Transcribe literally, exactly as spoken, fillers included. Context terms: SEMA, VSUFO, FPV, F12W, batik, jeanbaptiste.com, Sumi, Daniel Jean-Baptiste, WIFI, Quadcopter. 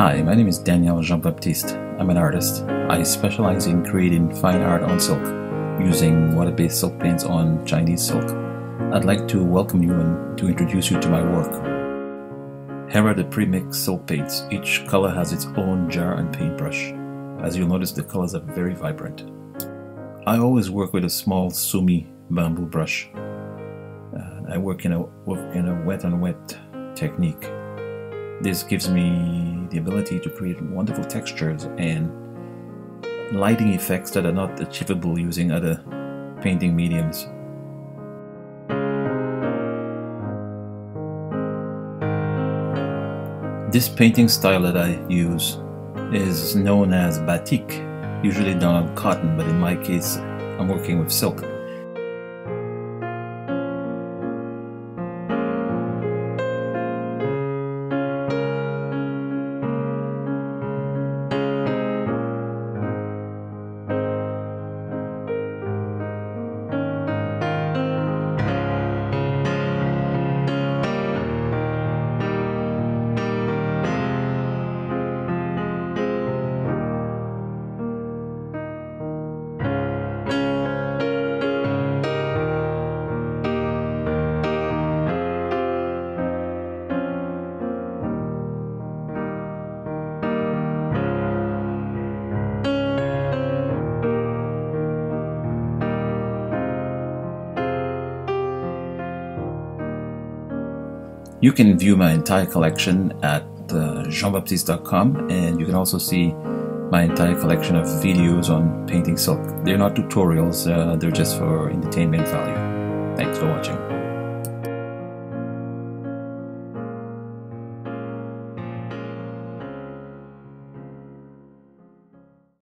Hi, my name is Daniel Jean-Baptiste. I'm an artist. I specialize in creating fine art on silk, using water-based silk paints on Chinese silk. I'd like to welcome you and to introduce you to my work. Here are the pre-mixed silk paints. Each color has its own jar and paintbrush. As you'll notice, the colors are very vibrant. I always work with a small Sumi bamboo brush. Uh, I work in a, work in a wet-on-wet technique. This gives me the ability to create wonderful textures and lighting effects that are not achievable using other painting mediums. This painting style that I use is known as batik, usually done on cotton, but in my case I'm working with silk. You can view my entire collection at uh, jean baptiste dot com, and you can also see my entire collection of videos on painting silk. They're not tutorials, uh, they're just for entertainment value. Thanks for watching.